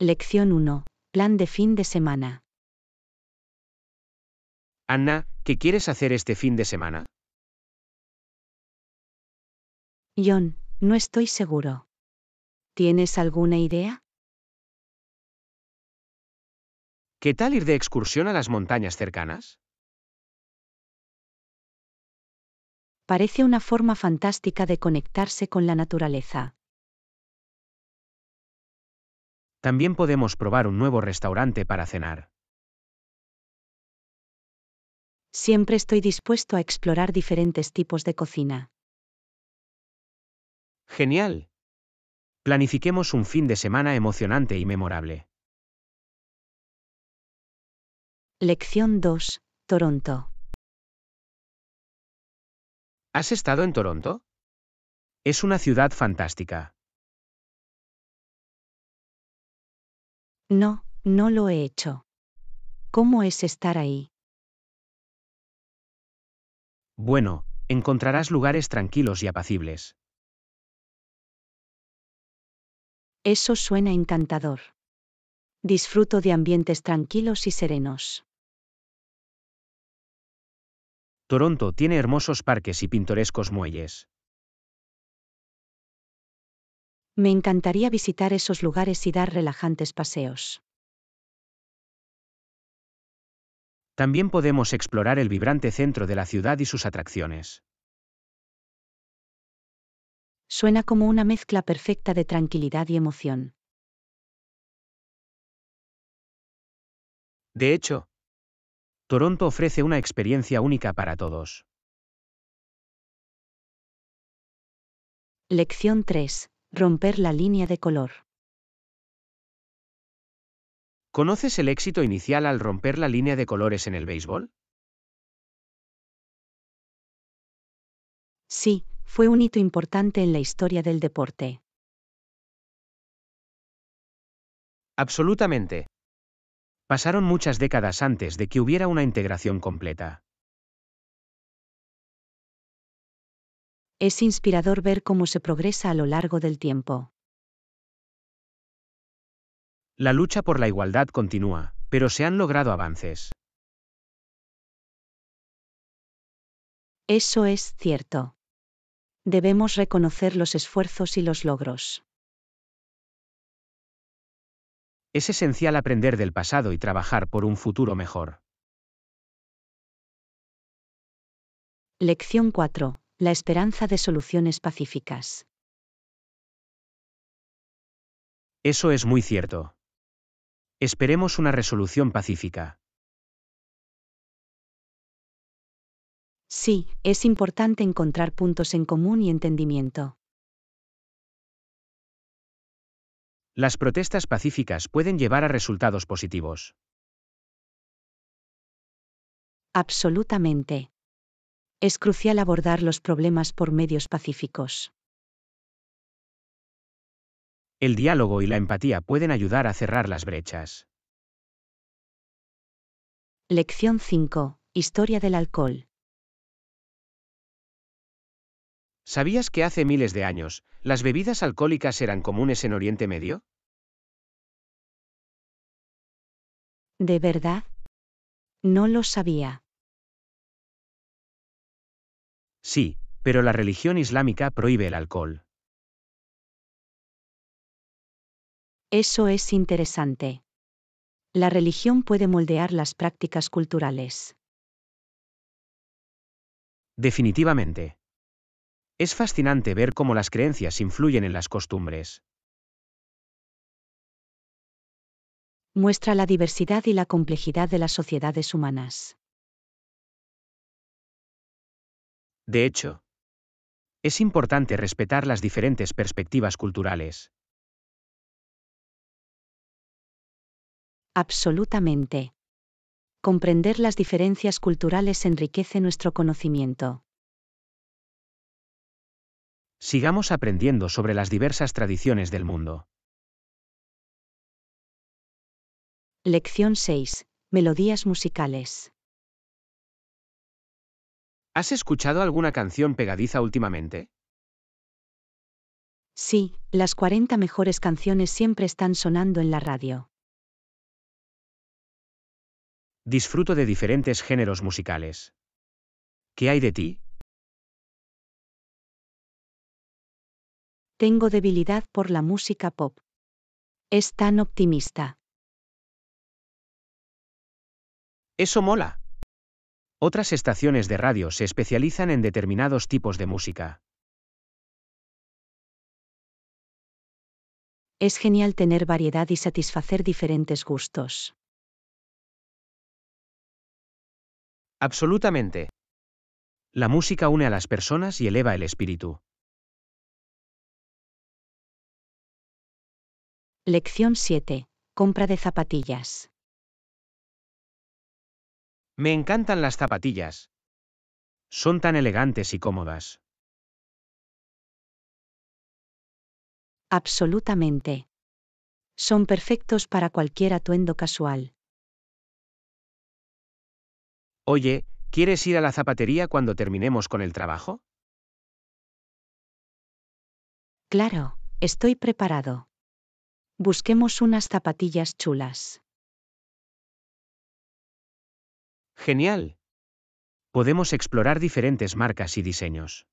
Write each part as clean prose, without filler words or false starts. Lección 1. Plan de fin de semana. Anna, ¿qué quieres hacer este fin de semana? John, no estoy seguro. ¿Tienes alguna idea? ¿Qué tal ir de excursión a las montañas cercanas? Parece una forma fantástica de conectarse con la naturaleza. También podemos probar un nuevo restaurante para cenar. Siempre estoy dispuesto a explorar diferentes tipos de cocina. Genial. Planifiquemos un fin de semana emocionante y memorable. Lección 2. Toronto. ¿Has estado en Toronto? Es una ciudad fantástica. No, no lo he hecho. ¿Cómo es estar ahí? Bueno, encontrarás lugares tranquilos y apacibles. Eso suena encantador. Disfruto de ambientes tranquilos y serenos. Toronto tiene hermosos parques y pintorescos muelles. Me encantaría visitar esos lugares y dar relajantes paseos. También podemos explorar el vibrante centro de la ciudad y sus atracciones. Suena como una mezcla perfecta de tranquilidad y emoción. De hecho, Toronto ofrece una experiencia única para todos. Lección 3. Romper la línea de color. ¿Conoces el éxito inicial al romper la línea de colores en el béisbol? Sí, fue un hito importante en la historia del deporte. Absolutamente. Pasaron muchas décadas antes de que hubiera una integración completa. Es inspirador ver cómo se progresa a lo largo del tiempo. La lucha por la igualdad continúa, pero se han logrado avances. Eso es cierto. Debemos reconocer los esfuerzos y los logros. Es esencial aprender del pasado y trabajar por un futuro mejor. Lección 4. La esperanza de soluciones pacíficas. Eso es muy cierto. Esperemos una resolución pacífica. Sí, es importante encontrar puntos en común y entendimiento. Las protestas pacíficas pueden llevar a resultados positivos. Absolutamente. Es crucial abordar los problemas por medios pacíficos. El diálogo y la empatía pueden ayudar a cerrar las brechas. Lección 5. Historia del alcohol. ¿Sabías que hace miles de años, las bebidas alcohólicas eran comunes en Oriente Medio? ¿De verdad? No lo sabía. Sí, pero la religión islámica prohíbe el alcohol. Eso es interesante. La religión puede moldear las prácticas culturales. Definitivamente. Es fascinante ver cómo las creencias influyen en las costumbres. Muestra la diversidad y la complejidad de las sociedades humanas. De hecho, es importante respetar las diferentes perspectivas culturales. Absolutamente. Comprender las diferencias culturales enriquece nuestro conocimiento. Sigamos aprendiendo sobre las diversas tradiciones del mundo. Lección 6. Melodías musicales. ¿Has escuchado alguna canción pegadiza últimamente? Sí, las 40 mejores canciones siempre están sonando en la radio. Disfruto de diferentes géneros musicales. ¿Qué hay de ti? Tengo debilidad por la música pop. Es tan optimista. Eso mola. Otras estaciones de radio se especializan en determinados tipos de música. Es genial tener variedad y satisfacer diferentes gustos. Absolutamente. La música une a las personas y eleva el espíritu. Lección 7. Compra de zapatillas. Me encantan las zapatillas. Son tan elegantes y cómodas. Absolutamente. Son perfectos para cualquier atuendo casual. Oye, ¿quieres ir a la zapatería cuando terminemos con el trabajo? Claro, estoy preparado. Busquemos unas zapatillas chulas. Genial. Podemos explorar diferentes marcas y diseños.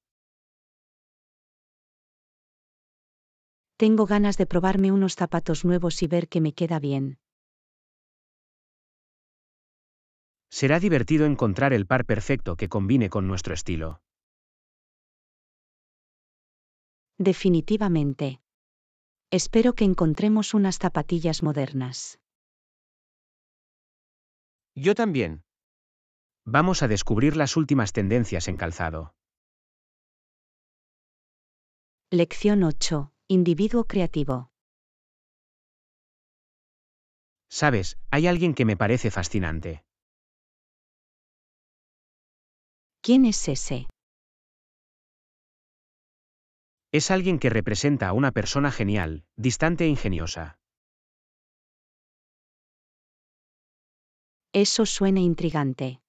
Tengo ganas de probarme unos zapatos nuevos y ver qué me queda bien. Será divertido encontrar el par perfecto que combine con nuestro estilo. Definitivamente. Espero que encontremos unas zapatillas modernas. Yo también. Vamos a descubrir las últimas tendencias en calzado. Lección 8. Individuo creativo. Sabes, hay alguien que me parece fascinante. ¿Quién es ese? Es alguien que representa a una persona genial, distante e ingeniosa. Eso suena intrigante.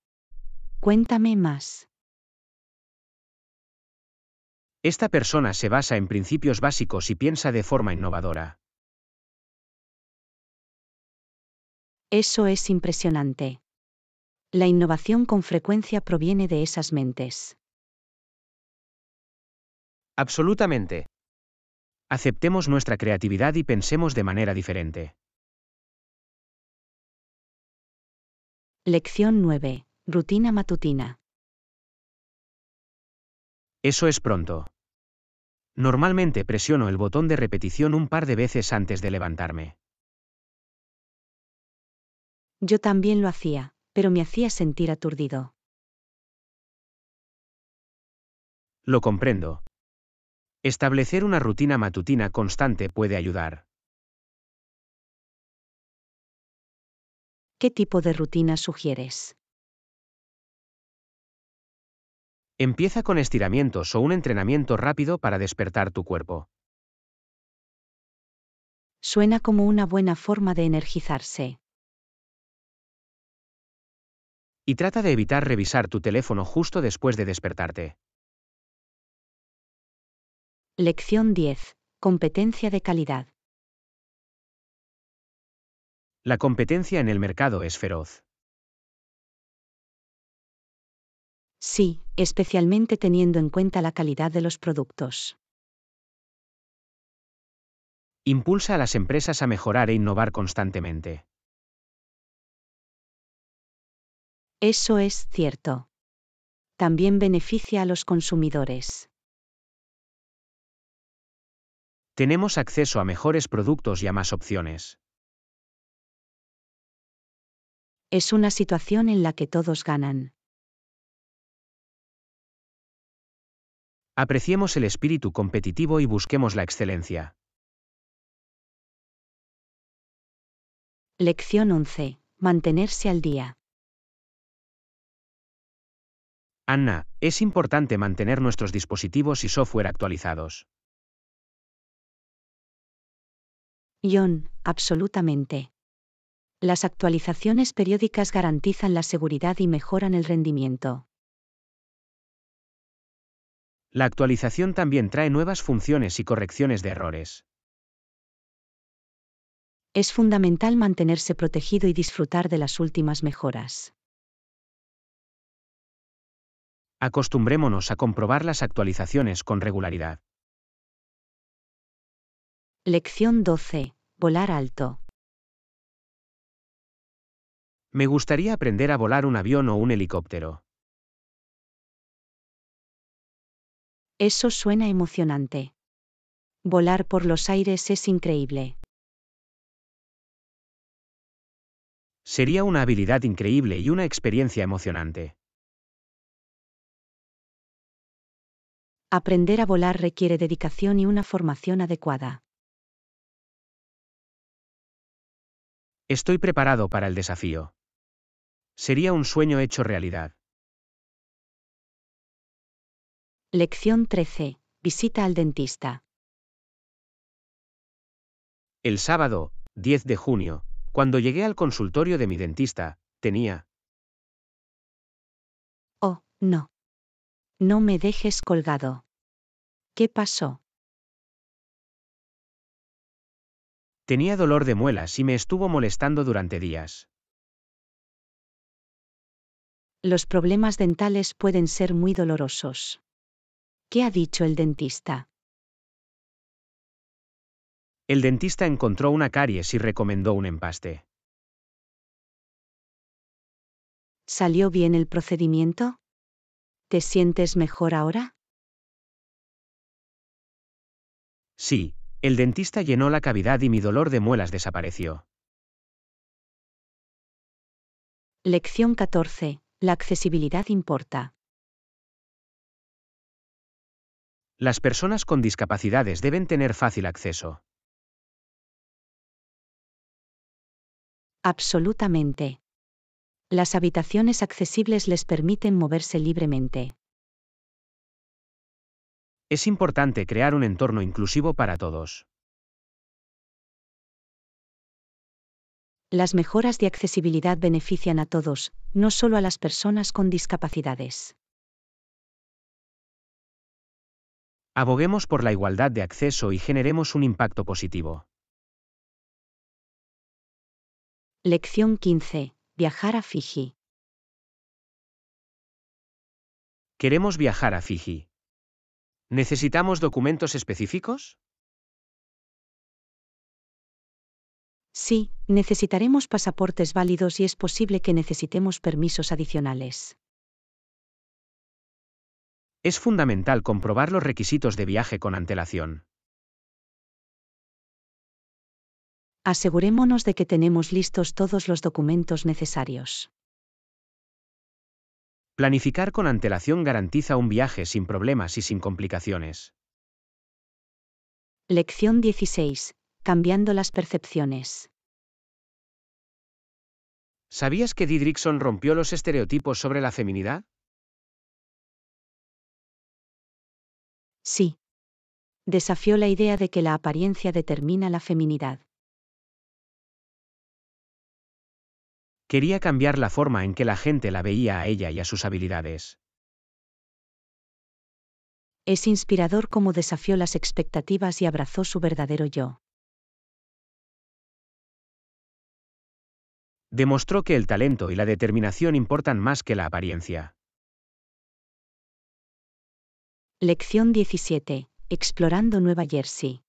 Cuéntame más. Esta persona se basa en principios básicos y piensa de forma innovadora. Eso es impresionante. La innovación con frecuencia proviene de esas mentes. Absolutamente. Aceptemos nuestra creatividad y pensemos de manera diferente. Lección 9. Rutina matutina. Eso es pronto. Normalmente presiono el botón de repetición un par de veces antes de levantarme. Yo también lo hacía, pero me hacía sentir aturdido. Lo comprendo. Establecer una rutina matutina constante puede ayudar. ¿Qué tipo de rutina sugieres? Empieza con estiramientos o un entrenamiento rápido para despertar tu cuerpo. Suena como una buena forma de energizarse. Y trata de evitar revisar tu teléfono justo después de despertarte. Lección 10. Competencia de calidad. La competencia en el mercado es feroz. Sí, especialmente teniendo en cuenta la calidad de los productos. Impulsa a las empresas a mejorar e innovar constantemente. Eso es cierto. También beneficia a los consumidores. Tenemos acceso a mejores productos y a más opciones. Es una situación en la que todos ganan. Apreciemos el espíritu competitivo y busquemos la excelencia. Lección 11. Mantenerse al día. Anna, es importante mantener nuestros dispositivos y software actualizados. John, absolutamente. Las actualizaciones periódicas garantizan la seguridad y mejoran el rendimiento. La actualización también trae nuevas funciones y correcciones de errores. Es fundamental mantenerse protegido y disfrutar de las últimas mejoras. Acostumbrémonos a comprobar las actualizaciones con regularidad. Lección 12. Volar alto. Me gustaría aprender a volar un avión o un helicóptero. Eso suena emocionante. Volar por los aires es increíble. Sería una habilidad increíble y una experiencia emocionante. Aprender a volar requiere dedicación y una formación adecuada. Estoy preparado para el desafío. Sería un sueño hecho realidad. Lección 13. Visita al dentista. El sábado, 10 de junio, cuando llegué al consultorio de mi dentista, tenía... Oh, no. No me dejes colgado. ¿Qué pasó? Tenía dolor de muelas y me estuvo molestando durante días. Los problemas dentales pueden ser muy dolorosos. ¿Qué ha dicho el dentista? El dentista encontró una caries y recomendó un empaste. ¿Salió bien el procedimiento? ¿Te sientes mejor ahora? Sí, el dentista llenó la cavidad y mi dolor de muelas desapareció. Lección 14. La accesibilidad importa. Las personas con discapacidades deben tener fácil acceso. Absolutamente. Las habitaciones accesibles les permiten moverse libremente. Es importante crear un entorno inclusivo para todos. Las mejoras de accesibilidad benefician a todos, no solo a las personas con discapacidades. Aboguemos por la igualdad de acceso y generemos un impacto positivo. Lección 15. Viajar a Fiji. ¿Queremos viajar a Fiji? ¿Necesitamos documentos específicos? Sí, necesitaremos pasaportes válidos y es posible que necesitemos permisos adicionales. Es fundamental comprobar los requisitos de viaje con antelación. Asegurémonos de que tenemos listos todos los documentos necesarios. Planificar con antelación garantiza un viaje sin problemas y sin complicaciones. Lección 16. Cambiando las percepciones. ¿Sabías que Didrickson rompió los estereotipos sobre la feminidad? Sí. Desafió la idea de que la apariencia determina la feminidad. Quería cambiar la forma en que la gente la veía a ella y a sus habilidades. Es inspirador cómo desafió las expectativas y abrazó su verdadero yo. Demostró que el talento y la determinación importan más que la apariencia. Lección 17. Explorando Nueva Jersey.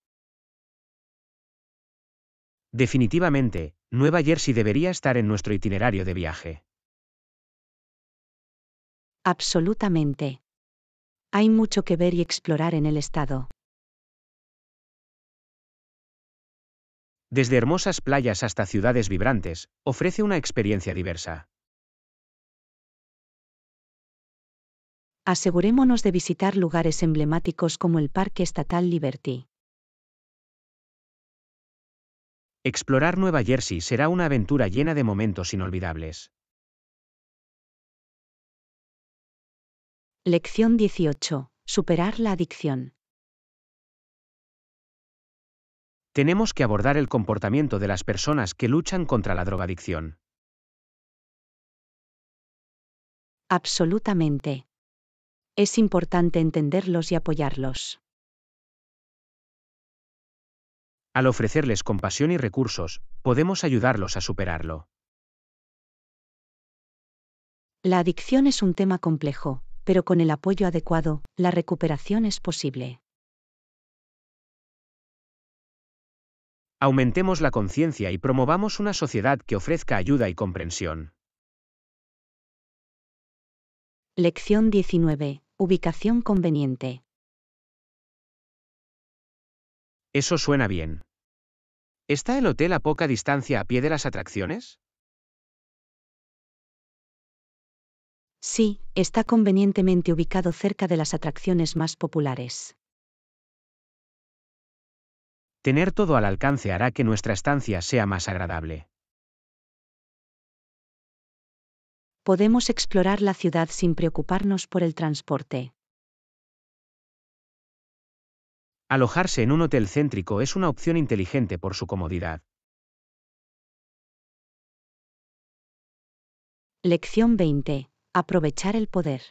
Definitivamente, Nueva Jersey debería estar en nuestro itinerario de viaje. Absolutamente. Hay mucho que ver y explorar en el estado. Desde hermosas playas hasta ciudades vibrantes, ofrece una experiencia diversa. Asegurémonos de visitar lugares emblemáticos como el Parque Estatal Liberty. Explorar Nueva Jersey será una aventura llena de momentos inolvidables. Lección 18. Superar la adicción. Tenemos que abordar el comportamiento de las personas que luchan contra la drogadicción. Absolutamente. Es importante entenderlos y apoyarlos. Al ofrecerles compasión y recursos, podemos ayudarlos a superarlo. La adicción es un tema complejo, pero con el apoyo adecuado, la recuperación es posible. Aumentemos la conciencia y promovamos una sociedad que ofrezca ayuda y comprensión. Lección 19. Ubicación conveniente. Eso suena bien. ¿Está el hotel a poca distancia a pie de las atracciones? Sí, está convenientemente ubicado cerca de las atracciones más populares. Tener todo al alcance hará que nuestra estancia sea más agradable. Podemos explorar la ciudad sin preocuparnos por el transporte. Alojarse en un hotel céntrico es una opción inteligente por su comodidad. Lección 20. Aprovechar el poder.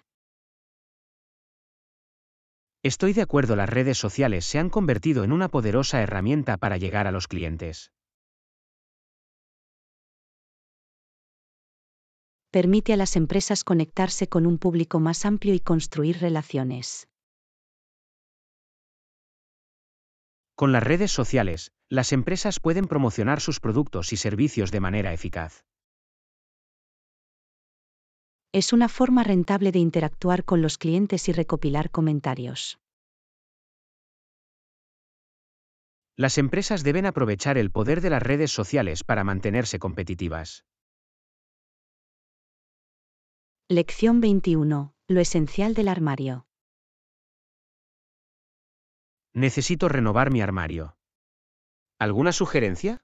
Estoy de acuerdo, las redes sociales se han convertido en una poderosa herramienta para llegar a los clientes. Permite a las empresas conectarse con un público más amplio y construir relaciones. Con las redes sociales, las empresas pueden promocionar sus productos y servicios de manera eficaz. Es una forma rentable de interactuar con los clientes y recopilar comentarios. Las empresas deben aprovechar el poder de las redes sociales para mantenerse competitivas. Lección 21. Lo esencial del armario. Necesito renovar mi armario. ¿Alguna sugerencia?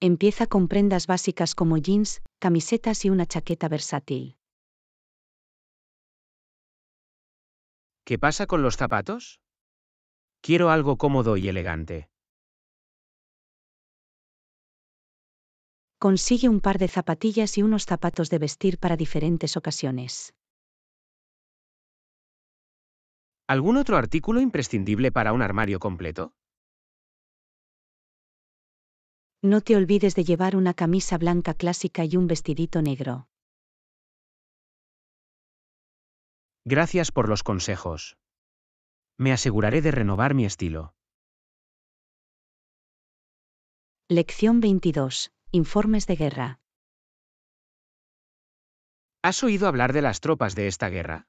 Empieza con prendas básicas como jeans, camisetas y una chaqueta versátil. ¿Qué pasa con los zapatos? Quiero algo cómodo y elegante. Consigue un par de zapatillas y unos zapatos de vestir para diferentes ocasiones. ¿Algún otro artículo imprescindible para un armario completo? No te olvides de llevar una camisa blanca clásica y un vestidito negro. Gracias por los consejos. Me aseguraré de renovar mi estilo. Lección 22. Informes de guerra. ¿Has oído hablar de las tropas de esta guerra?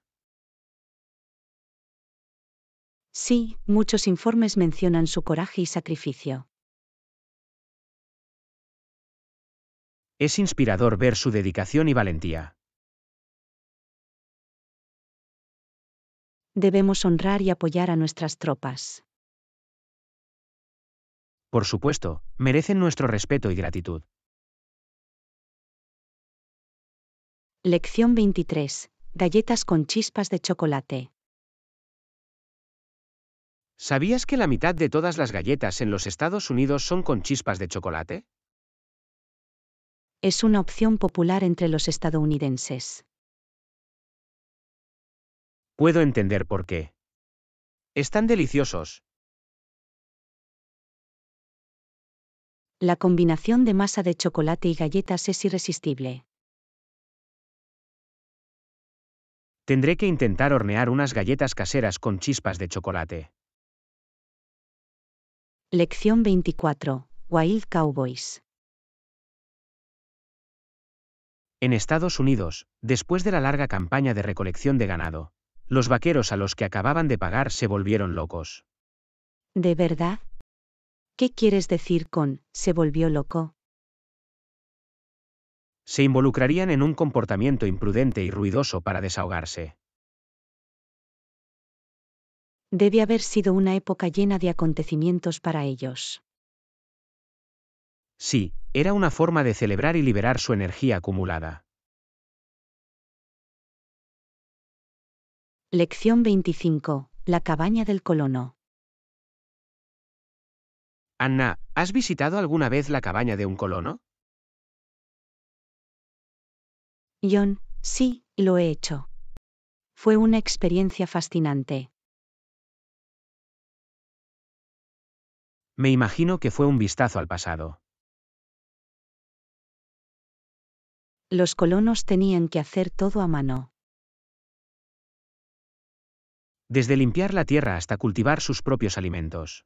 Sí, muchos informes mencionan su coraje y sacrificio. Es inspirador ver su dedicación y valentía. Debemos honrar y apoyar a nuestras tropas. Por supuesto, merecen nuestro respeto y gratitud. Lección 23. Galletas con chispas de chocolate. ¿Sabías que la mitad de todas las galletas en los Estados Unidos son con chispas de chocolate? Es una opción popular entre los estadounidenses. Puedo entender por qué. Están deliciosos. La combinación de masa de chocolate y galletas es irresistible. Tendré que intentar hornear unas galletas caseras con chispas de chocolate. Lección 24. Wild Cowboys. En Estados Unidos, después de la larga campaña de recolección de ganado, los vaqueros a los que acababan de pagar se volvieron locos. ¿De verdad? ¿Qué quieres decir con «se volvió loco»? Se involucrarían en un comportamiento imprudente y ruidoso para desahogarse. Debe haber sido una época llena de acontecimientos para ellos. Sí. Era una forma de celebrar y liberar su energía acumulada. Lección 25. La cabaña del colono. Anna, ¿has visitado alguna vez la cabaña de un colono? John, Sí, lo he hecho. Fue una experiencia fascinante. Me imagino que fue un vistazo al pasado. Los colonos tenían que hacer todo a mano. Desde limpiar la tierra hasta cultivar sus propios alimentos.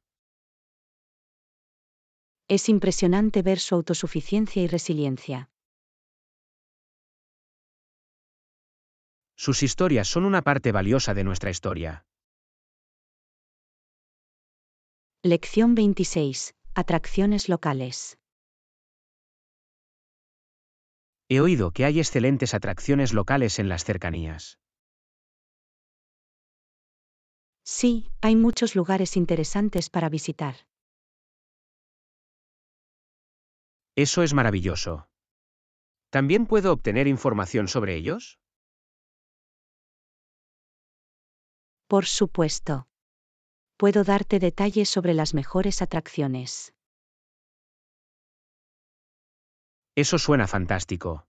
Es impresionante ver su autosuficiencia y resiliencia. Sus historias son una parte valiosa de nuestra historia. Lección 26. Atracciones locales. He oído que hay excelentes atracciones locales en las cercanías. Sí, hay muchos lugares interesantes para visitar. Eso es maravilloso. ¿También puedo obtener información sobre ellos? Por supuesto. Puedo darte detalles sobre las mejores atracciones. Eso suena fantástico.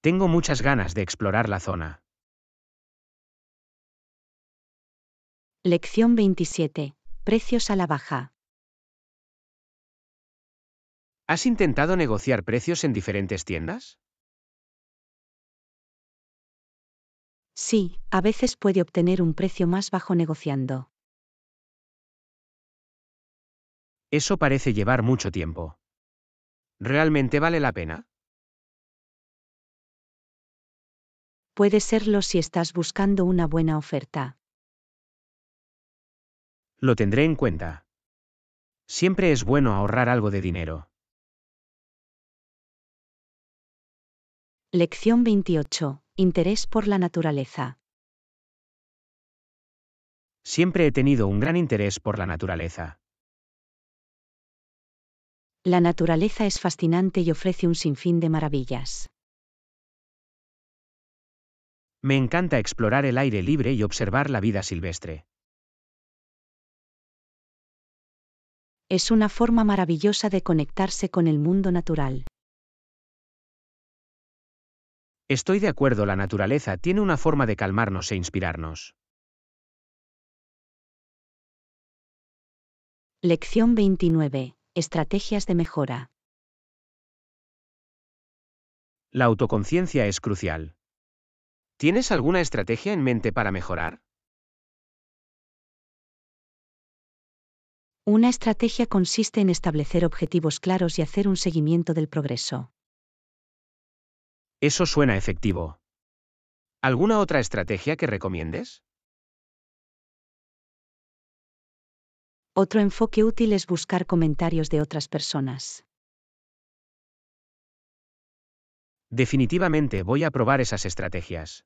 Tengo muchas ganas de explorar la zona. Lección 27. Precios a la baja. ¿Has intentado negociar precios en diferentes tiendas? Sí, a veces puede obtener un precio más bajo negociando. Eso parece llevar mucho tiempo. ¿Realmente vale la pena? Puede serlo si estás buscando una buena oferta. Lo tendré en cuenta. Siempre es bueno ahorrar algo de dinero. Lección 28. Interés por la naturaleza. Siempre he tenido un gran interés por la naturaleza. La naturaleza es fascinante y ofrece un sinfín de maravillas. Me encanta explorar el aire libre y observar la vida silvestre. Es una forma maravillosa de conectarse con el mundo natural. Estoy de acuerdo, la naturaleza tiene una forma de calmarnos e inspirarnos. Lección 29. Estrategias de mejora. La autoconciencia es crucial. ¿Tienes alguna estrategia en mente para mejorar? Una estrategia consiste en establecer objetivos claros y hacer un seguimiento del progreso. Eso suena efectivo. ¿Alguna otra estrategia que recomiendes? Otro enfoque útil es buscar comentarios de otras personas. Definitivamente voy a probar esas estrategias.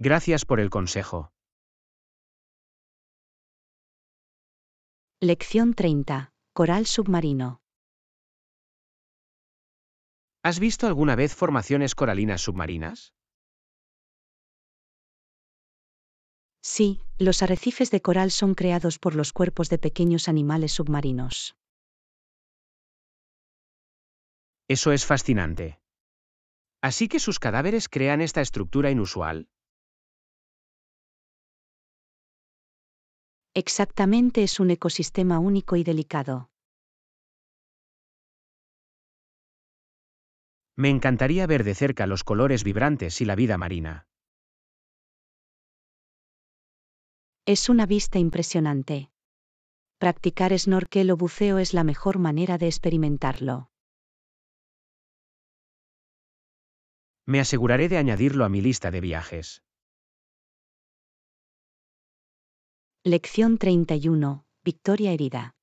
Gracias por el consejo. Lección 30. Coral submarino. ¿Has visto alguna vez formaciones coralinas submarinas? Sí, los arrecifes de coral son creados por los cuerpos de pequeños animales submarinos. Eso es fascinante. ¿Así que sus cadáveres crean esta estructura inusual? Exactamente, es un ecosistema único y delicado. Me encantaría ver de cerca los colores vibrantes y la vida marina. Es una vista impresionante. Practicar snorkel o buceo es la mejor manera de experimentarlo. Me aseguraré de añadirlo a mi lista de viajes. Lección 31. Victoria herida.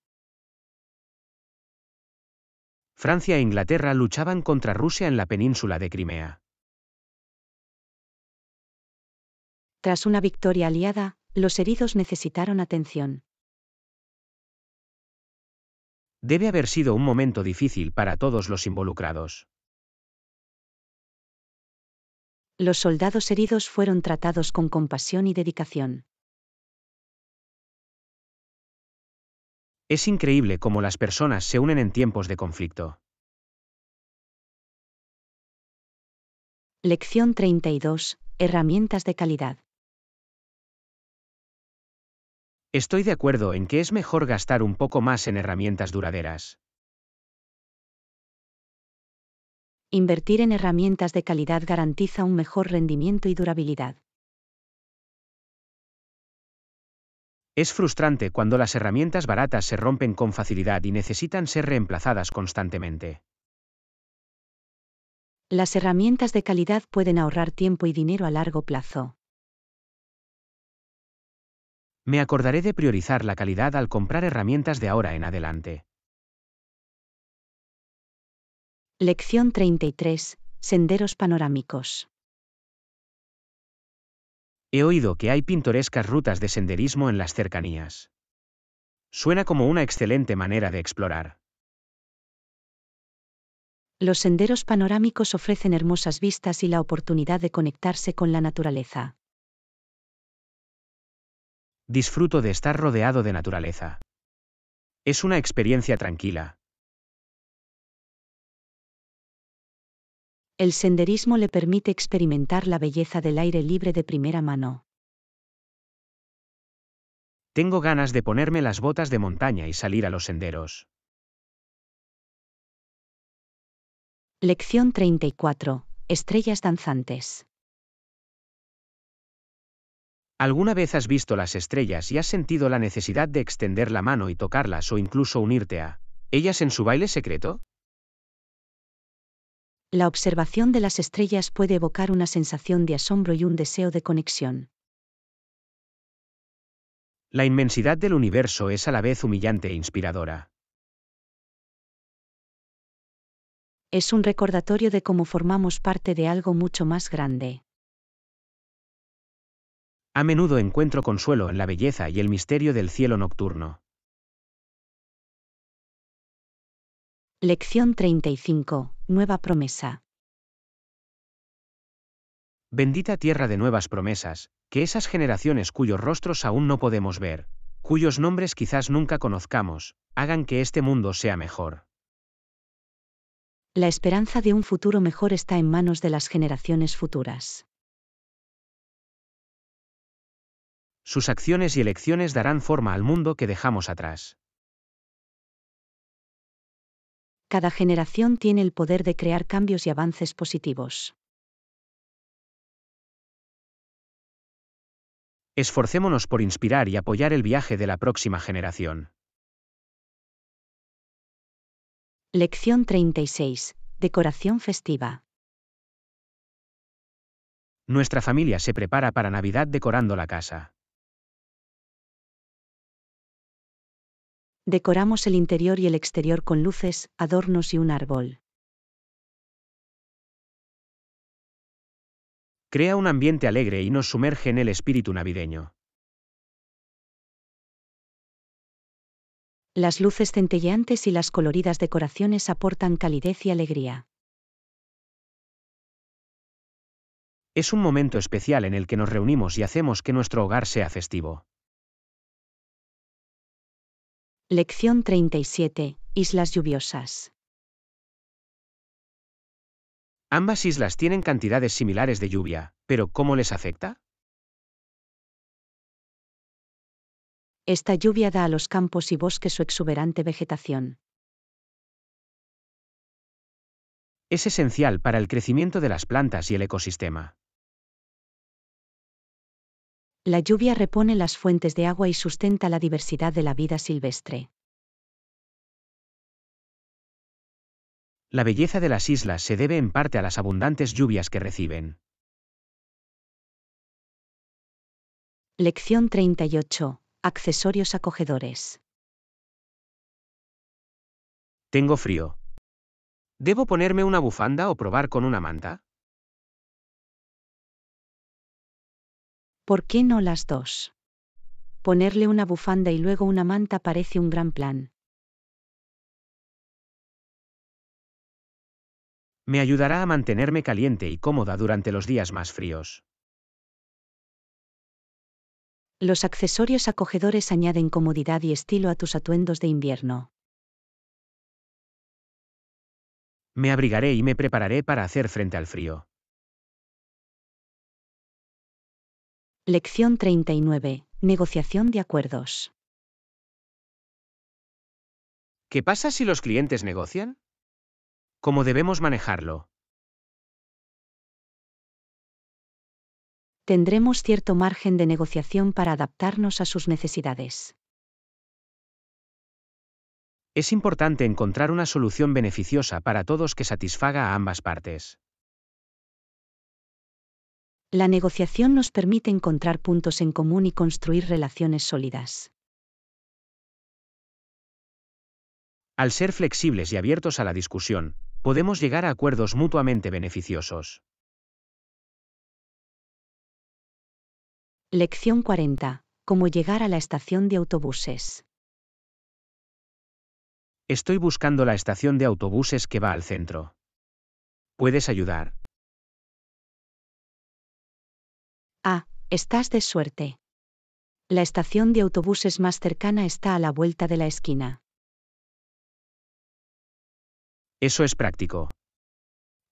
Francia e Inglaterra luchaban contra Rusia en la península de Crimea. Tras una victoria aliada, los heridos necesitaron atención. Debe haber sido un momento difícil para todos los involucrados. Los soldados heridos fueron tratados con compasión y dedicación. Es increíble cómo las personas se unen en tiempos de conflicto. Lección 32. Herramientas de calidad. Estoy de acuerdo en que es mejor gastar un poco más en herramientas duraderas. Invertir en herramientas de calidad garantiza un mejor rendimiento y durabilidad. Es frustrante cuando las herramientas baratas se rompen con facilidad y necesitan ser reemplazadas constantemente. Las herramientas de calidad pueden ahorrar tiempo y dinero a largo plazo. Me acordaré de priorizar la calidad al comprar herramientas de ahora en adelante. Lección 33. Senderos panorámicos. He oído que hay pintorescas rutas de senderismo en las cercanías. Suena como una excelente manera de explorar. Los senderos panorámicos ofrecen hermosas vistas y la oportunidad de conectarse con la naturaleza. Disfruto de estar rodeado de naturaleza. Es una experiencia tranquila. El senderismo le permite experimentar la belleza del aire libre de primera mano. Tengo ganas de ponerme las botas de montaña y salir a los senderos. Lección 34. Estrellas danzantes. ¿Alguna vez has visto las estrellas y has sentido la necesidad de extender la mano y tocarlas o incluso unirte a ellas en su baile secreto? La observación de las estrellas puede evocar una sensación de asombro y un deseo de conexión. La inmensidad del universo es a la vez humillante e inspiradora. Es un recordatorio de cómo formamos parte de algo mucho más grande. A menudo encuentro consuelo en la belleza y el misterio del cielo nocturno. Lección 35. Nueva promesa. Bendita tierra de nuevas promesas, que esas generaciones cuyos rostros aún no podemos ver, cuyos nombres quizás nunca conozcamos, hagan que este mundo sea mejor. La esperanza de un futuro mejor está en manos de las generaciones futuras. Sus acciones y elecciones darán forma al mundo que dejamos atrás. Cada generación tiene el poder de crear cambios y avances positivos. Esforcémonos por inspirar y apoyar el viaje de la próxima generación. Lección 36. Decoración festiva. Nuestra familia se prepara para Navidad decorando la casa. Decoramos el interior y el exterior con luces, adornos y un árbol. Crea un ambiente alegre y nos sumerge en el espíritu navideño. Las luces centelleantes y las coloridas decoraciones aportan calidez y alegría. Es un momento especial en el que nos reunimos y hacemos que nuestro hogar sea festivo. Lección 37. Islas lluviosas. Ambas islas tienen cantidades similares de lluvia, pero ¿cómo les afecta? Esta lluvia da a los campos y bosques su exuberante vegetación. Es esencial para el crecimiento de las plantas y el ecosistema. La lluvia repone las fuentes de agua y sustenta la diversidad de la vida silvestre. La belleza de las islas se debe en parte a las abundantes lluvias que reciben. Lección 38. Accesorios acogedores. Tengo frío. ¿Debo ponerme una bufanda o probar con una manta? ¿Por qué no las dos? Ponerle una bufanda y luego una manta parece un gran plan. Me ayudará a mantenerme caliente y cómoda durante los días más fríos. Los accesorios acogedores añaden comodidad y estilo a tus atuendos de invierno. Me abrigaré y me prepararé para hacer frente al frío. Lección 39. Negociación de acuerdos. ¿Qué pasa si los clientes negocian? ¿Cómo debemos manejarlo? Tendremos cierto margen de negociación para adaptarnos a sus necesidades. Es importante encontrar una solución beneficiosa para todos que satisfaga a ambas partes. La negociación nos permite encontrar puntos en común y construir relaciones sólidas. Al ser flexibles y abiertos a la discusión, podemos llegar a acuerdos mutuamente beneficiosos. Lección 40. Cómo llegar a la estación de autobuses. Estoy buscando la estación de autobuses que va al centro. ¿Puedes ayudar? Ah, estás de suerte. La estación de autobuses más cercana está a la vuelta de la esquina. Eso es práctico.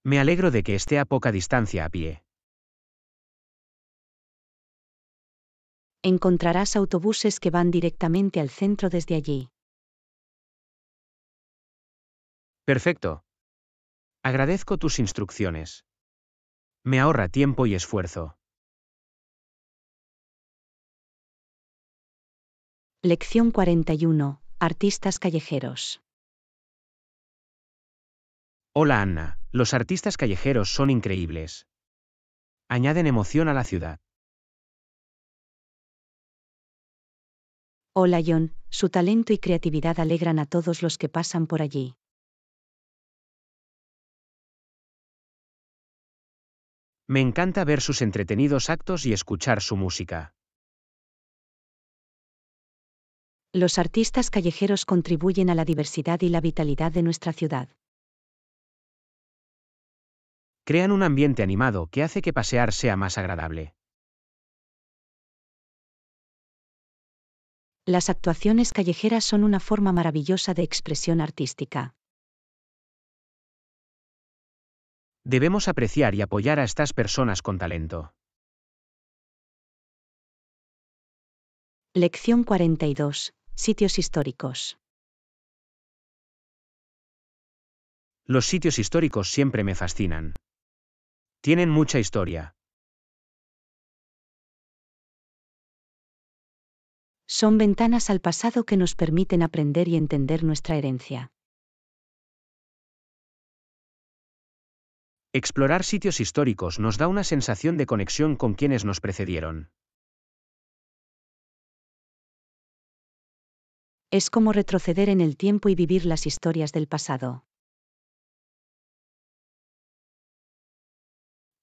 Me alegro de que esté a poca distancia a pie. Encontrarás autobuses que van directamente al centro desde allí. Perfecto. Agradezco tus instrucciones. Me ahorra tiempo y esfuerzo. Lección 41. Artistas callejeros. Hola Anna, los artistas callejeros son increíbles. Añaden emoción a la ciudad. Hola John, su talento y creatividad alegran a todos los que pasan por allí. Me encanta ver sus entretenidos actos y escuchar su música. Los artistas callejeros contribuyen a la diversidad y la vitalidad de nuestra ciudad. Crean un ambiente animado que hace que pasear sea más agradable. Las actuaciones callejeras son una forma maravillosa de expresión artística. Debemos apreciar y apoyar a estas personas con talento. Lección 42. Sitios históricos. Los sitios históricos siempre me fascinan. Tienen mucha historia. Son ventanas al pasado que nos permiten aprender y entender nuestra herencia. Explorar sitios históricos nos da una sensación de conexión con quienes nos precedieron. Es como retroceder en el tiempo y vivir las historias del pasado.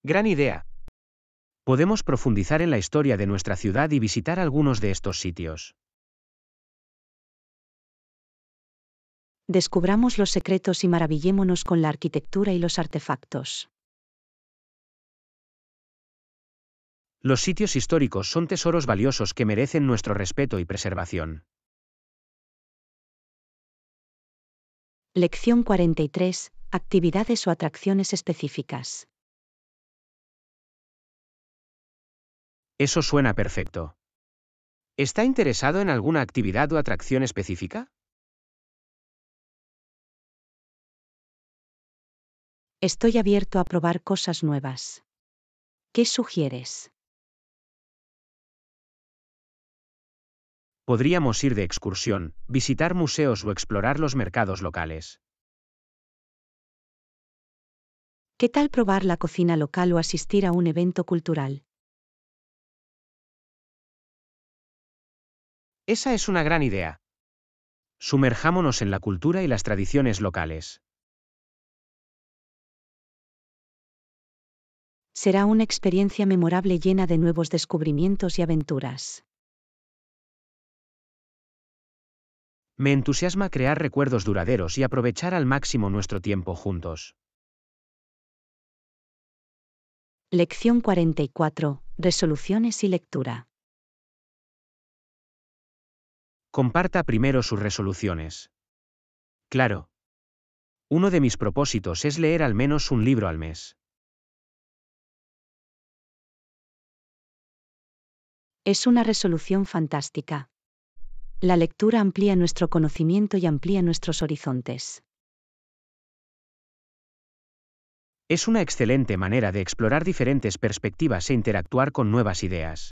Gran idea. Podemos profundizar en la historia de nuestra ciudad y visitar algunos de estos sitios. Descubramos los secretos y maravillémonos con la arquitectura y los artefactos. Los sitios históricos son tesoros valiosos que merecen nuestro respeto y preservación. Lección 43. Actividades o atracciones específicas. Eso suena perfecto. ¿Está interesado en alguna actividad o atracción específica? Estoy abierto a probar cosas nuevas. ¿Qué sugieres? Podríamos ir de excursión, visitar museos o explorar los mercados locales. ¿Qué tal probar la cocina local o asistir a un evento cultural? Esa es una gran idea. Sumerjámonos en la cultura y las tradiciones locales. Será una experiencia memorable llena de nuevos descubrimientos y aventuras. Me entusiasma crear recuerdos duraderos y aprovechar al máximo nuestro tiempo juntos. Lección 44. Resoluciones y lectura. Comparta primero sus resoluciones. Claro. Uno de mis propósitos es leer al menos un libro al mes. Es una resolución fantástica. La lectura amplía nuestro conocimiento y amplía nuestros horizontes. Es una excelente manera de explorar diferentes perspectivas e interactuar con nuevas ideas.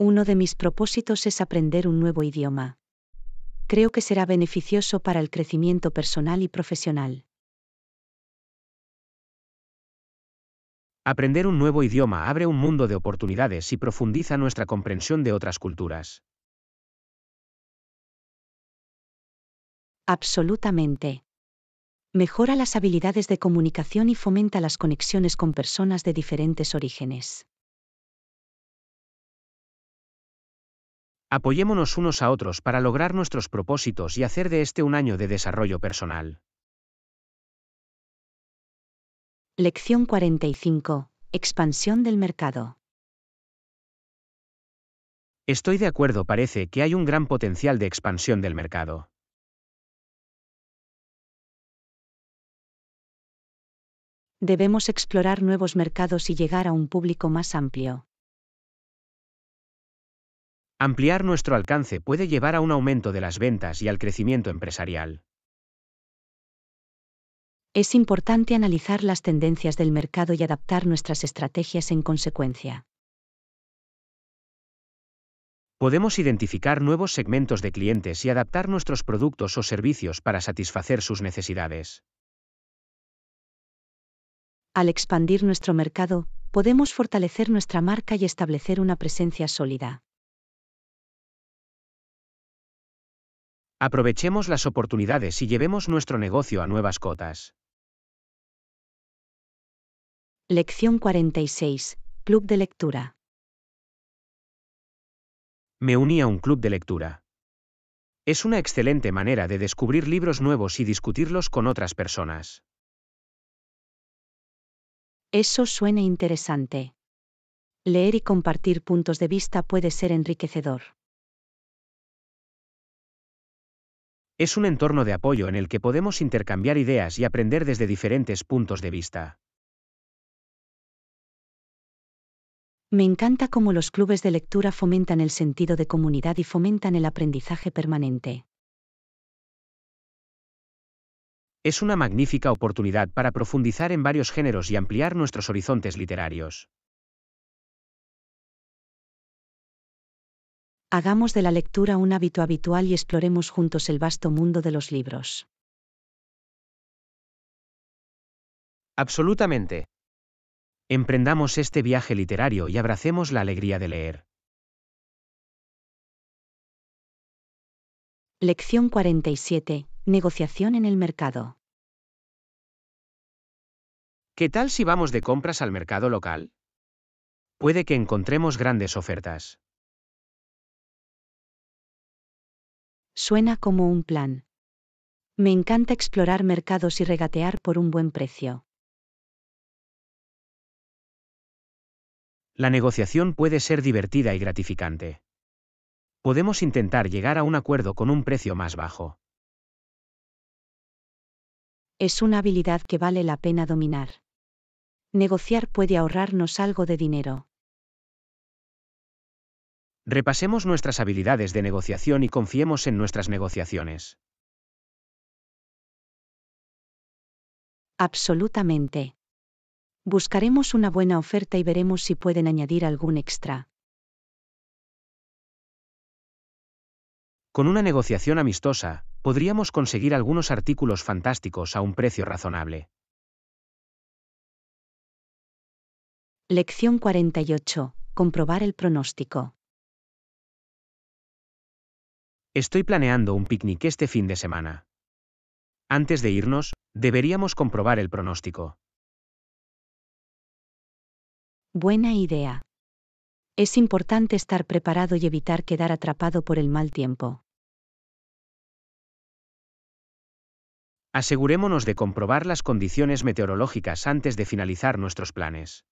Uno de mis propósitos es aprender un nuevo idioma. Creo que será beneficioso para el crecimiento personal y profesional. Aprender un nuevo idioma abre un mundo de oportunidades y profundiza nuestra comprensión de otras culturas. Absolutamente. Mejora las habilidades de comunicación y fomenta las conexiones con personas de diferentes orígenes. Apoyémonos unos a otros para lograr nuestros propósitos y hacer de este un año de desarrollo personal. Lección 45. Expansión del mercado. Estoy de acuerdo, parece que hay un gran potencial de expansión del mercado. Debemos explorar nuevos mercados y llegar a un público más amplio. Ampliar nuestro alcance puede llevar a un aumento de las ventas y al crecimiento empresarial. Es importante analizar las tendencias del mercado y adaptar nuestras estrategias en consecuencia. Podemos identificar nuevos segmentos de clientes y adaptar nuestros productos o servicios para satisfacer sus necesidades. Al expandir nuestro mercado, podemos fortalecer nuestra marca y establecer una presencia sólida. Aprovechemos las oportunidades y llevemos nuestro negocio a nuevas cotas. Lección 46. Club de lectura. Me uní a un club de lectura. Es una excelente manera de descubrir libros nuevos y discutirlos con otras personas. Eso suena interesante. Leer y compartir puntos de vista puede ser enriquecedor. Es un entorno de apoyo en el que podemos intercambiar ideas y aprender desde diferentes puntos de vista. Me encanta cómo los clubes de lectura fomentan el sentido de comunidad y fomentan el aprendizaje permanente. Es una magnífica oportunidad para profundizar en varios géneros y ampliar nuestros horizontes literarios. Hagamos de la lectura un hábito habitual y exploremos juntos el vasto mundo de los libros. Absolutamente. Emprendamos este viaje literario y abracemos la alegría de leer. Lección 47. Negociación en el mercado. ¿Qué tal si vamos de compras al mercado local? Puede que encontremos grandes ofertas. Suena como un plan. Me encanta explorar mercados y regatear por un buen precio. La negociación puede ser divertida y gratificante. Podemos intentar llegar a un acuerdo con un precio más bajo. Es una habilidad que vale la pena dominar. Negociar puede ahorrarnos algo de dinero. Repasemos nuestras habilidades de negociación y confiemos en nuestras negociaciones. Absolutamente. Buscaremos una buena oferta y veremos si pueden añadir algún extra. Con una negociación amistosa, podríamos conseguir algunos artículos fantásticos a un precio razonable. Lección 48. Comprobar el pronóstico. Estoy planeando un picnic este fin de semana. Antes de irnos, deberíamos comprobar el pronóstico. Buena idea. Es importante estar preparado y evitar quedar atrapado por el mal tiempo. Asegurémonos de comprobar las condiciones meteorológicas antes de finalizar nuestros planes.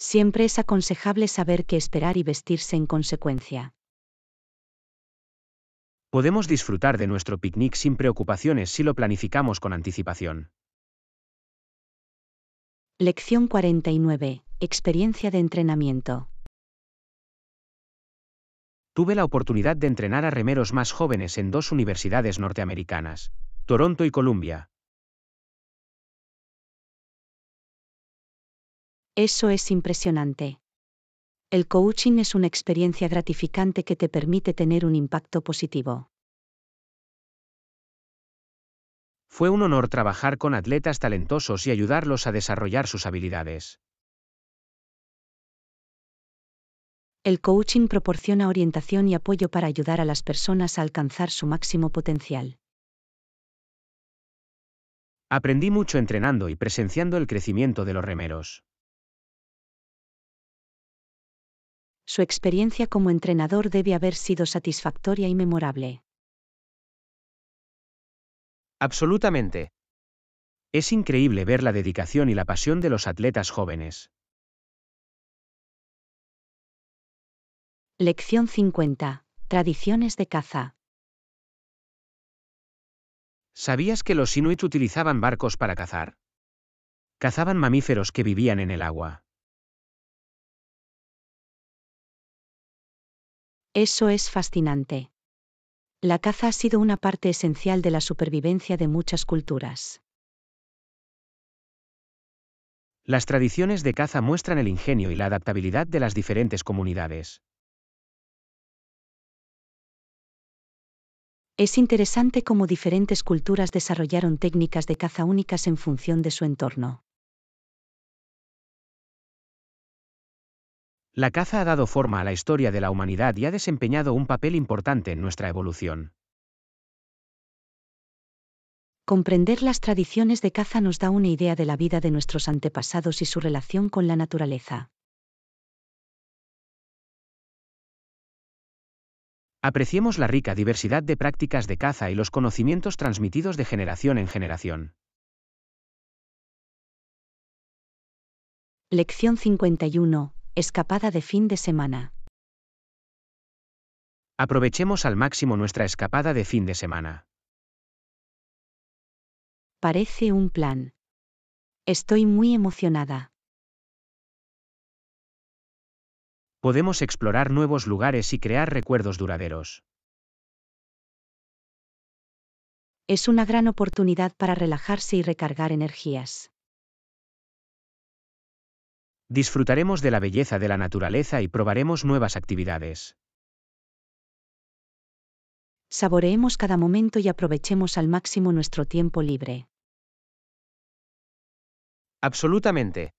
Siempre es aconsejable saber qué esperar y vestirse en consecuencia. Podemos disfrutar de nuestro picnic sin preocupaciones si lo planificamos con anticipación. Lección 49. Experiencia de entrenamiento. Tuve la oportunidad de entrenar a remeros más jóvenes en dos universidades norteamericanas, Toronto y Columbia. Eso es impresionante. El coaching es una experiencia gratificante que te permite tener un impacto positivo. Fue un honor trabajar con atletas talentosos y ayudarlos a desarrollar sus habilidades. El coaching proporciona orientación y apoyo para ayudar a las personas a alcanzar su máximo potencial. Aprendí mucho entrenando y presenciando el crecimiento de los remeros. Su experiencia como entrenador debe haber sido satisfactoria y memorable. Absolutamente. Es increíble ver la dedicación y la pasión de los atletas jóvenes. Lección 50. Tradiciones de caza. ¿Sabías que los inuit utilizaban barcos para cazar? Cazaban mamíferos que vivían en el agua. Eso es fascinante. La caza ha sido una parte esencial de la supervivencia de muchas culturas. Las tradiciones de caza muestran el ingenio y la adaptabilidad de las diferentes comunidades. Es interesante cómo diferentes culturas desarrollaron técnicas de caza únicas en función de su entorno. La caza ha dado forma a la historia de la humanidad y ha desempeñado un papel importante en nuestra evolución. Comprender las tradiciones de caza nos da una idea de la vida de nuestros antepasados y su relación con la naturaleza. Apreciemos la rica diversidad de prácticas de caza y los conocimientos transmitidos de generación en generación. Lección 51. Escapada de fin de semana. Aprovechemos al máximo nuestra escapada de fin de semana. Parece un plan. Estoy muy emocionada. Podemos explorar nuevos lugares y crear recuerdos duraderos. Es una gran oportunidad para relajarse y recargar energías. Disfrutaremos de la belleza de la naturaleza y probaremos nuevas actividades. Saboreemos cada momento y aprovechemos al máximo nuestro tiempo libre. Absolutamente.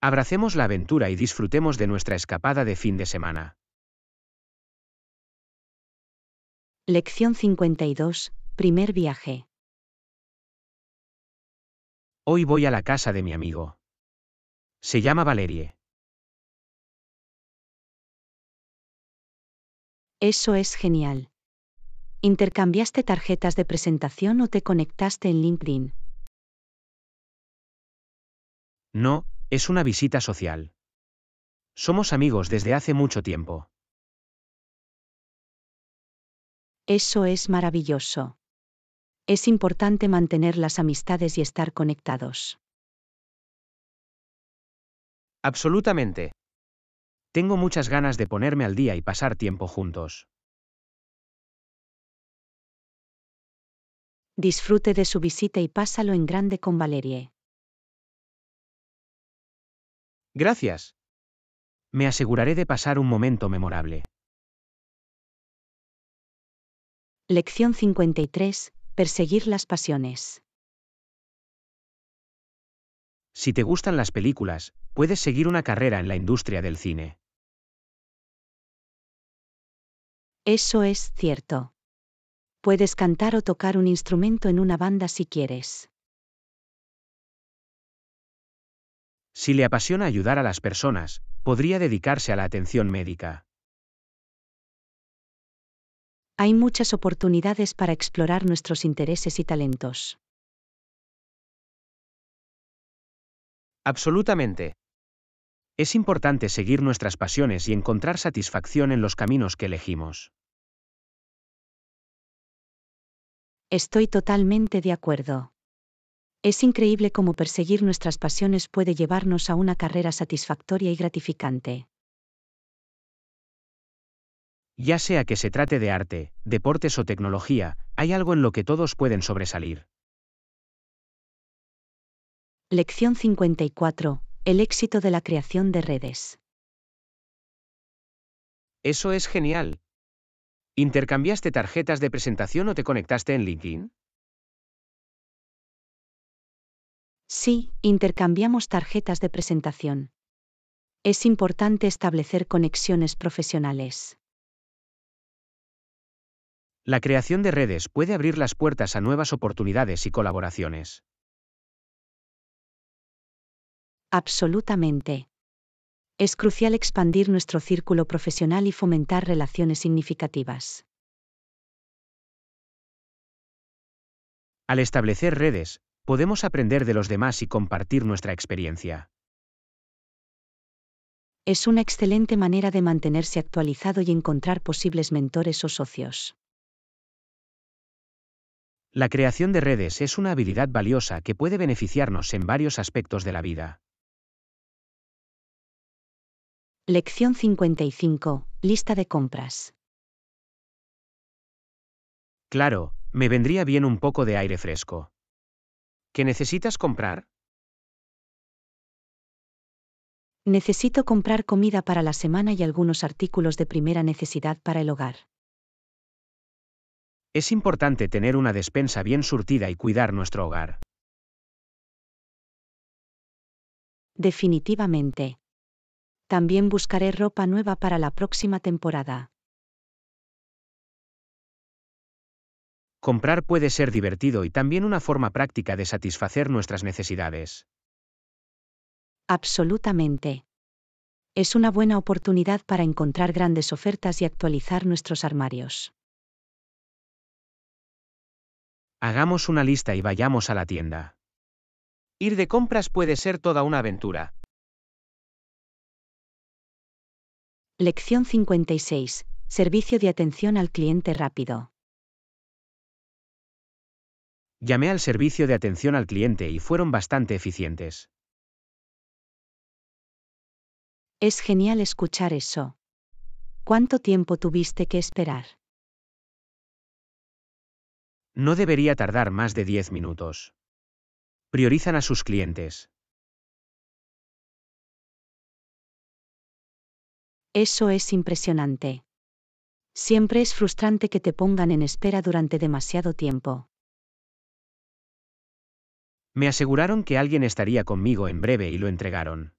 Abracemos la aventura y disfrutemos de nuestra escapada de fin de semana. Lección 52. Primer viaje. Hoy voy a la casa de mi amigo. Se llama Valerie. Eso es genial. ¿Intercambiaste tarjetas de presentación o te conectaste en LinkedIn? No. Es una visita social. Somos amigos desde hace mucho tiempo. Eso es maravilloso. Es importante mantener las amistades y estar conectados. Absolutamente. Tengo muchas ganas de ponerme al día y pasar tiempo juntos. Disfrute de su visita y pásalo en grande con Valerie. Gracias. Me aseguraré de pasar un momento memorable. Lección 53. Perseguir las pasiones. Si te gustan las películas, puedes seguir una carrera en la industria del cine. Eso es cierto. Puedes cantar o tocar un instrumento en una banda si quieres. Si le apasiona ayudar a las personas, podría dedicarse a la atención médica. Hay muchas oportunidades para explorar nuestros intereses y talentos. Absolutamente. Es importante seguir nuestras pasiones y encontrar satisfacción en los caminos que elegimos. Estoy totalmente de acuerdo. Es increíble cómo perseguir nuestras pasiones puede llevarnos a una carrera satisfactoria y gratificante. Ya sea que se trate de arte, deportes o tecnología, hay algo en lo que todos pueden sobresalir. Lección 54. El éxito de la creación de redes. Eso es genial. ¿Intercambiaste tarjetas de presentación o te conectaste en LinkedIn? Sí, intercambiamos tarjetas de presentación. Es importante establecer conexiones profesionales. La creación de redes puede abrir las puertas a nuevas oportunidades y colaboraciones. Absolutamente. Es crucial expandir nuestro círculo profesional y fomentar relaciones significativas. Al establecer redes, podemos aprender de los demás y compartir nuestra experiencia. Es una excelente manera de mantenerse actualizado y encontrar posibles mentores o socios. La creación de redes es una habilidad valiosa que puede beneficiarnos en varios aspectos de la vida. Lección 55. Lista de compras. Claro, me vendría bien un poco de aire fresco. ¿Qué necesitas comprar? Necesito comprar comida para la semana y algunos artículos de primera necesidad para el hogar. Es importante tener una despensa bien surtida y cuidar nuestro hogar. Definitivamente. También buscaré ropa nueva para la próxima temporada. Comprar puede ser divertido y también una forma práctica de satisfacer nuestras necesidades. Absolutamente. Es una buena oportunidad para encontrar grandes ofertas y actualizar nuestros armarios. Hagamos una lista y vayamos a la tienda. Ir de compras puede ser toda una aventura. Lección 56. Servicio de atención al cliente rápido. Llamé al servicio de atención al cliente y fueron bastante eficientes. Es genial escuchar eso. ¿Cuánto tiempo tuviste que esperar? No debería tardar más de 10 minutos. Priorizan a sus clientes. Eso es impresionante. Siempre es frustrante que te pongan en espera durante demasiado tiempo. Me aseguraron que alguien estaría conmigo en breve y lo entregaron.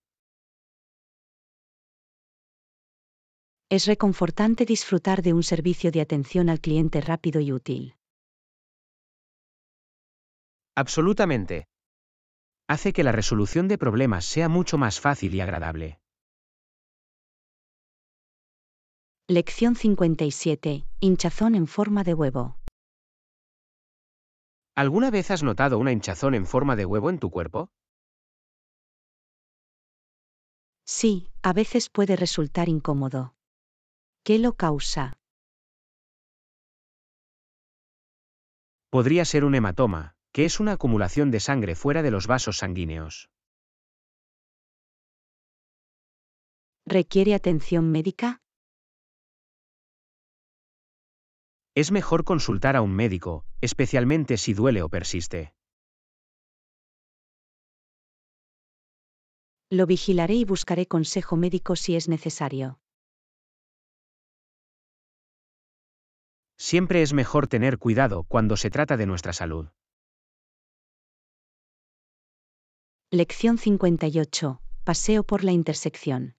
Es reconfortante disfrutar de un servicio de atención al cliente rápido y útil. Absolutamente. Hace que la resolución de problemas sea mucho más fácil y agradable. Lección 57. Hinchazón en forma de huevo. ¿Alguna vez has notado una hinchazón en forma de huevo en tu cuerpo? Sí, a veces puede resultar incómodo. ¿Qué lo causa? Podría ser un hematoma, que es una acumulación de sangre fuera de los vasos sanguíneos. ¿Requiere atención médica? Es mejor consultar a un médico, especialmente si duele o persiste. Lo vigilaré y buscaré consejo médico si es necesario. Siempre es mejor tener cuidado cuando se trata de nuestra salud. Lección 58. Paseo por la intersección.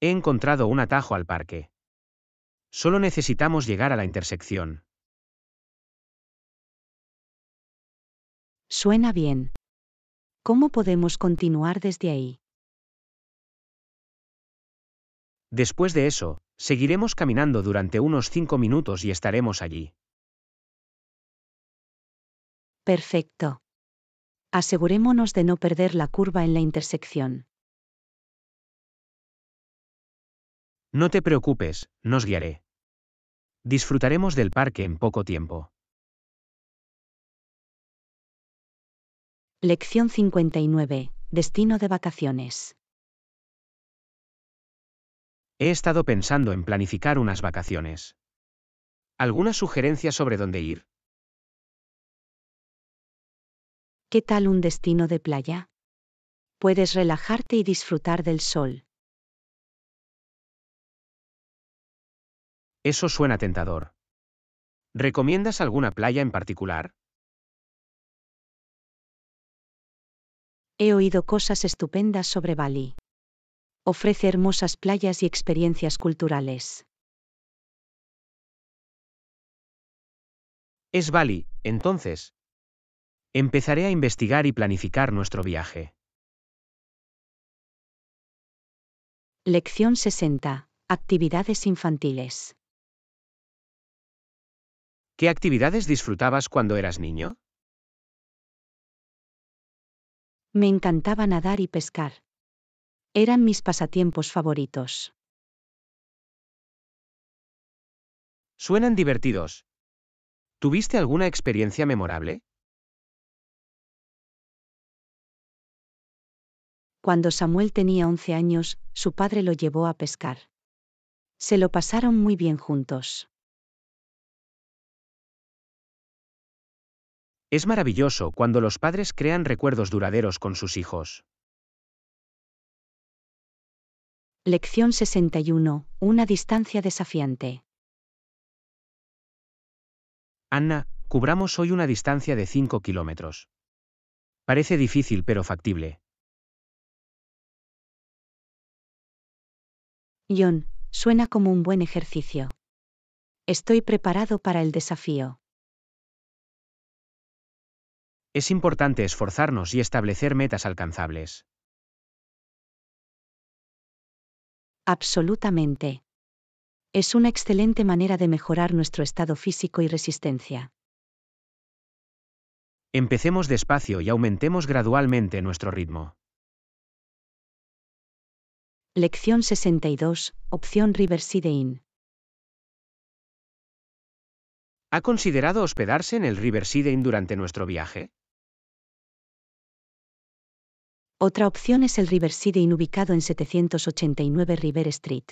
He encontrado un atajo al parque. Solo necesitamos llegar a la intersección. Suena bien. ¿Cómo podemos continuar desde ahí? Después de eso, seguiremos caminando durante unos 5 minutos y estaremos allí. Perfecto. Asegurémonos de no perder la curva en la intersección. No te preocupes, nos guiaré. Disfrutaremos del parque en poco tiempo. Lección 59. Destino de vacaciones. He estado pensando en planificar unas vacaciones. ¿Alguna sugerencia sobre dónde ir? ¿Qué tal un destino de playa? Puedes relajarte y disfrutar del sol. Eso suena tentador. ¿Recomiendas alguna playa en particular? He oído cosas estupendas sobre Bali. Ofrece hermosas playas y experiencias culturales. Es Bali, entonces. Empezaré a investigar y planificar nuestro viaje. Lección 60. Actividades infantiles. ¿Qué actividades disfrutabas cuando eras niño? Me encantaba nadar y pescar. Eran mis pasatiempos favoritos. Suenan divertidos. ¿Tuviste alguna experiencia memorable? Cuando Samuel tenía 11 años, su padre lo llevó a pescar. Se lo pasaron muy bien juntos. Es maravilloso cuando los padres crean recuerdos duraderos con sus hijos. Lección 61. Una distancia desafiante. Anna, cubramos hoy una distancia de 5 kilómetros. Parece difícil pero factible. John, suena como un buen ejercicio. Estoy preparado para el desafío. Es importante esforzarnos y establecer metas alcanzables. Absolutamente. Es una excelente manera de mejorar nuestro estado físico y resistencia. Empecemos despacio y aumentemos gradualmente nuestro ritmo. Lección 62. Opción Riverside Inn. ¿Ha considerado hospedarse en el Riverside Inn durante nuestro viaje? Otra opción es el Riverside Inn ubicado en 789 River Street.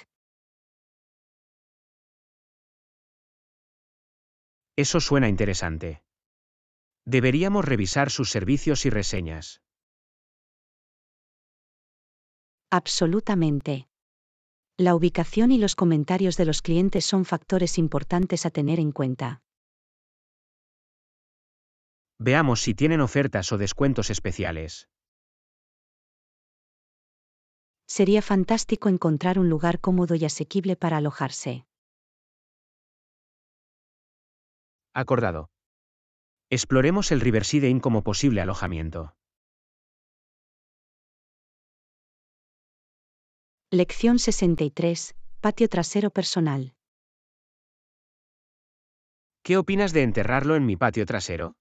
Eso suena interesante. Deberíamos revisar sus servicios y reseñas. Absolutamente. La ubicación y los comentarios de los clientes son factores importantes a tener en cuenta. Veamos si tienen ofertas o descuentos especiales. Sería fantástico encontrar un lugar cómodo y asequible para alojarse. Acordado. Exploremos el Riverside Inn como posible alojamiento. Lección 63. Patio trasero personal. ¿Qué opinas de enterrarlo en mi patio trasero?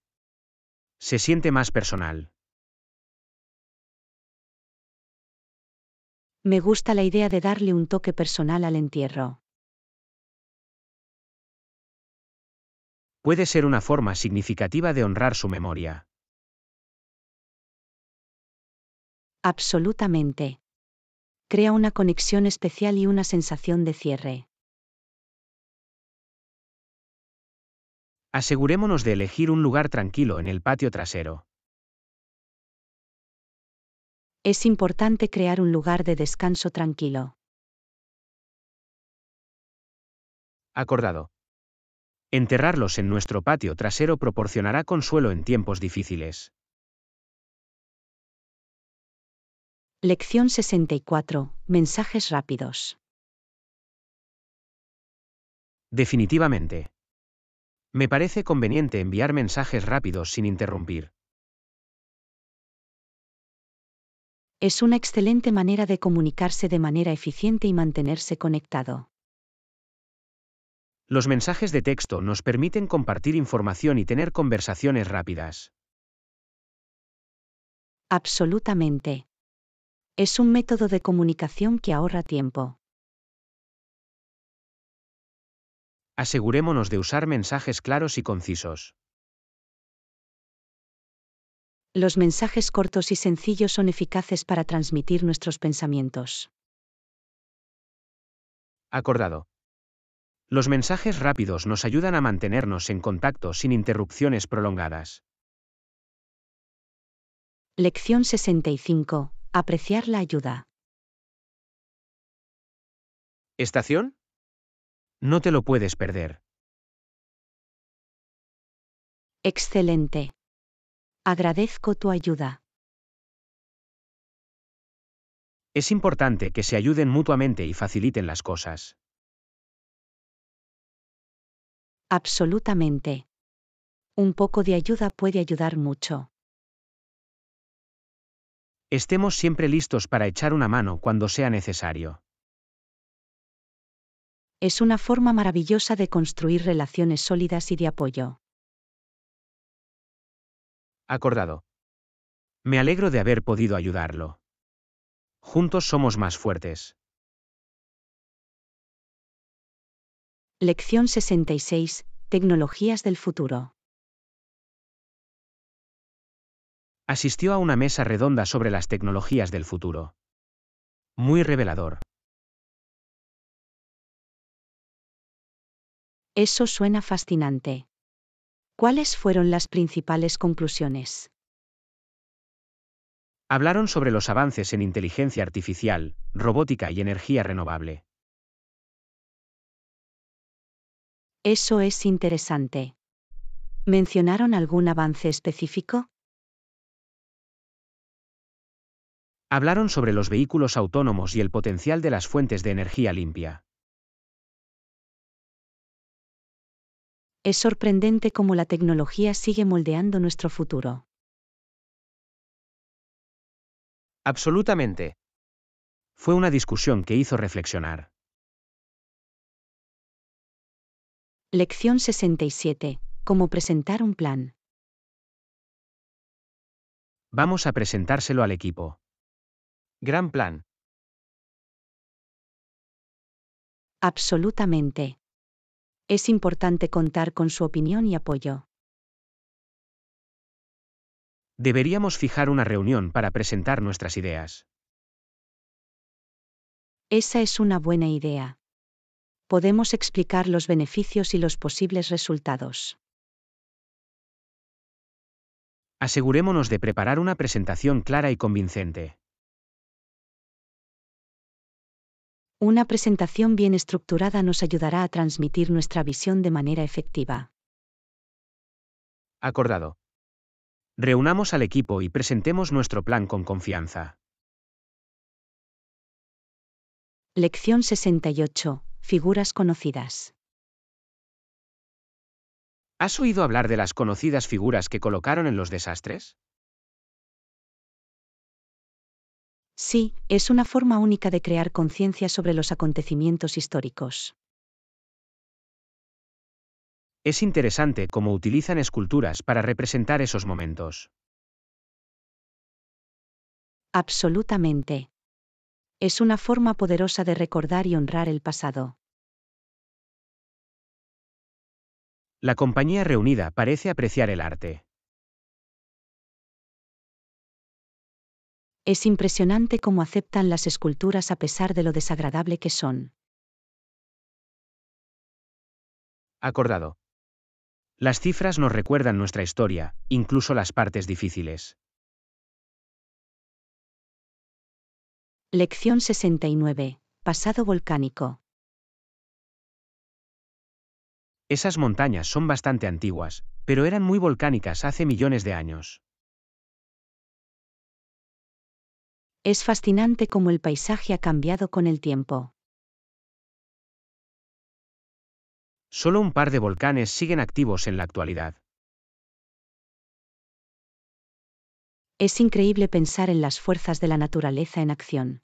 Se siente más personal. Me gusta la idea de darle un toque personal al entierro. Puede ser una forma significativa de honrar su memoria. Absolutamente. Crea una conexión especial y una sensación de cierre. Asegurémonos de elegir un lugar tranquilo en el patio trasero. Es importante crear un lugar de descanso tranquilo. Acordado. Enterrarlos en nuestro patio trasero proporcionará consuelo en tiempos difíciles. Lección 64. Mensajes rápidos. Definitivamente. Me parece conveniente enviar mensajes rápidos sin interrumpir. Es una excelente manera de comunicarse de manera eficiente y mantenerse conectado. Los mensajes de texto nos permiten compartir información y tener conversaciones rápidas. Absolutamente. Es un método de comunicación que ahorra tiempo. Asegurémonos de usar mensajes claros y concisos. Los mensajes cortos y sencillos son eficaces para transmitir nuestros pensamientos. Acordado. Los mensajes rápidos nos ayudan a mantenernos en contacto sin interrupciones prolongadas. Lección 65. Apreciar la ayuda. ¿Estación? No te lo puedes perder. Excelente. Agradezco tu ayuda. Es importante que se ayuden mutuamente y faciliten las cosas. Absolutamente. Un poco de ayuda puede ayudar mucho. Estemos siempre listos para echar una mano cuando sea necesario. Es una forma maravillosa de construir relaciones sólidas y de apoyo. Acordado. Me alegro de haber podido ayudarlo. Juntos somos más fuertes. Lección 66. Tecnologías del futuro. Asistió a una mesa redonda sobre las tecnologías del futuro. Muy revelador. Eso suena fascinante. ¿Cuáles fueron las principales conclusiones? Hablaron sobre los avances en inteligencia artificial, robótica y energía renovable. Eso es interesante. ¿Mencionaron algún avance específico? Hablaron sobre los vehículos autónomos y el potencial de las fuentes de energía limpia. Es sorprendente cómo la tecnología sigue moldeando nuestro futuro. Absolutamente. Fue una discusión que hizo reflexionar. Lección 67. Cómo presentar un plan. Vamos a presentárselo al equipo. Gran plan. Absolutamente. Es importante contar con su opinión y apoyo. Deberíamos fijar una reunión para presentar nuestras ideas. Esa es una buena idea. Podemos explicar los beneficios y los posibles resultados. Asegurémonos de preparar una presentación clara y convincente. Una presentación bien estructurada nos ayudará a transmitir nuestra visión de manera efectiva. Acordado. Reunamos al equipo y presentemos nuestro plan con confianza. Lección 68. Figuras conocidas. ¿Has oído hablar de las conocidas figuras que colocaron en los desastres? Sí, es una forma única de crear conciencia sobre los acontecimientos históricos. Es interesante cómo utilizan esculturas para representar esos momentos. Absolutamente. Es una forma poderosa de recordar y honrar el pasado. La compañía reunida parece apreciar el arte. Es impresionante cómo aceptan las esculturas a pesar de lo desagradable que son. Acordado. Las cifras nos recuerdan nuestra historia, incluso las partes difíciles. Lección 69. Pasado volcánico. Esas montañas son bastante antiguas, pero eran muy volcánicas hace millones de años. Es fascinante cómo el paisaje ha cambiado con el tiempo. Solo un par de volcanes siguen activos en la actualidad. Es increíble pensar en las fuerzas de la naturaleza en acción.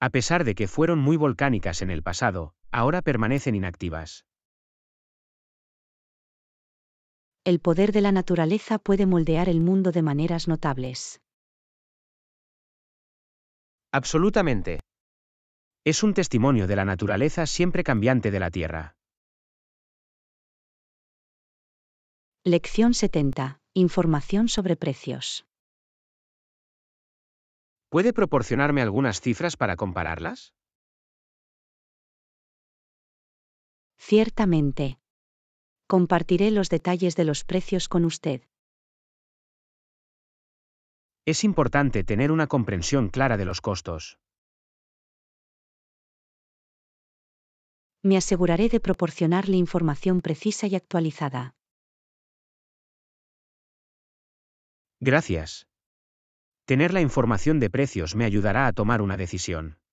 A pesar de que fueron muy volcánicas en el pasado, ahora permanecen inactivas. El poder de la naturaleza puede moldear el mundo de maneras notables. Absolutamente. Es un testimonio de la naturaleza siempre cambiante de la Tierra. Lección 70. Información sobre precios. ¿Puede proporcionarme algunas cifras para compararlas? Ciertamente. Compartiré los detalles de los precios con usted. Es importante tener una comprensión clara de los costos. Me aseguraré de proporcionarle información precisa y actualizada. Gracias. Tener la información de precios me ayudará a tomar una decisión.